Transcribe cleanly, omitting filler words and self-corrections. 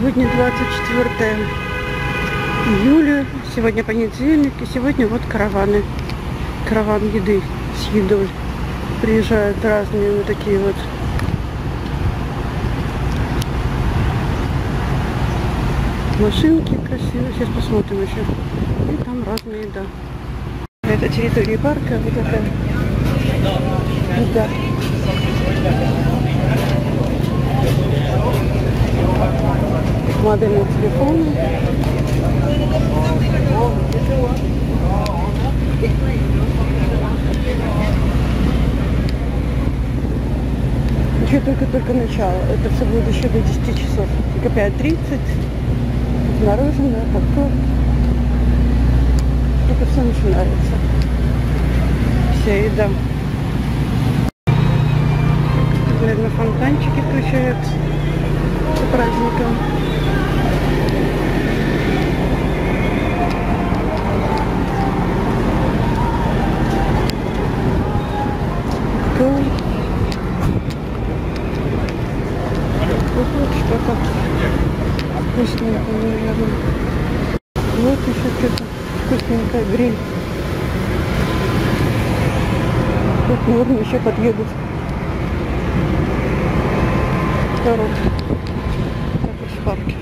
Сегодня 24 июля, сегодня понедельник, и сегодня вот караваны. Караван еды с едой. Приезжают разные вот такие вот машинки красивые. Сейчас посмотрим еще. И там разная еда. Это территория парка. Вот такая еда. Модельные телефоны. Еще только-только начало. Это все будет еще до 10 часов. Только 5:30. Мороженое, попкорн. Это все начинается. Вся еда. Наверное, фонтанчики включают по праздникам. Что-то вкусненькое, наверное. Вот еще что-то вкусненькое, гриль. Тут, наверное, еще подъедут коробки. Так, в парке.